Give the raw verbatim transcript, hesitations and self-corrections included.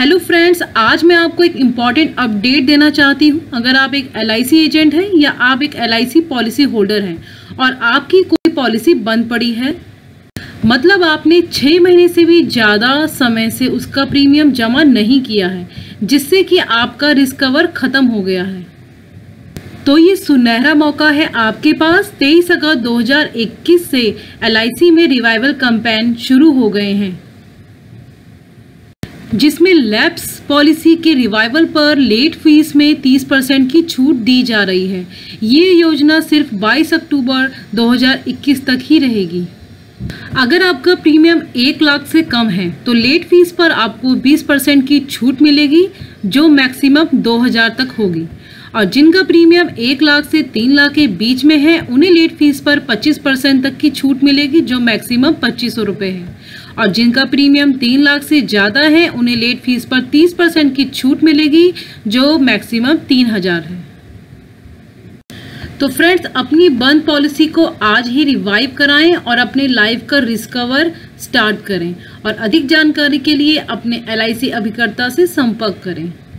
Hello friends, आज मैं आपको एक इम्पॉर्टेंट अपडेट देना चाहती हूँ। अगर आप एक एल आई सी एजेंट हैं या आप एक L I C policy holder हैं और आपकी कोई पॉलिसी बंद पड़ी है, मतलब आपने छः महीने से भी ज़्यादा समय से उसका प्रीमियम जमा नहीं किया है, जिससे कि आपका रिस्क कवर ख़त्म हो गया है, तो ये सुनहरा मौका है आपके पास। तेईस अगस्त दो हज़ार इक्कीस से एल आई सी में रिवाइवल कैंपेन शुरू हो गए हैं, जिसमें लैप्स पॉलिसी के रिवाइवल पर लेट फीस में तीस परसेंट की छूट दी जा रही है। ये योजना सिर्फ बाईस अक्टूबर दो हज़ार इक्कीस तक ही रहेगी। अगर आपका प्रीमियम एक लाख से कम है तो लेट फीस पर आपको बीस परसेंट की छूट मिलेगी, जो मैक्सिमम दो हज़ार तक होगी। और जिनका प्रीमियम एक लाख से तीन लाख के बीच में है, उन्हें लेट फीस पर पच्चीस परसेंट तक की छूट मिलेगी, जो मैक्सिमम पच्चीस सौ रुपये है। और जिनका प्रीमियम तीन लाख से ज़्यादा है, उन्हें लेट फीस पर तीस परसेंट की छूट मिलेगी, जो मैक्सिमम तीन हज़ार है। तो फ्रेंड्स, अपनी बंद पॉलिसी को आज ही रिवाइव कराएं और अपने लाइफ का रिस्कवर स्टार्ट करें। और अधिक जानकारी के लिए अपने एल आई सी अभिकर्ता से संपर्क करें।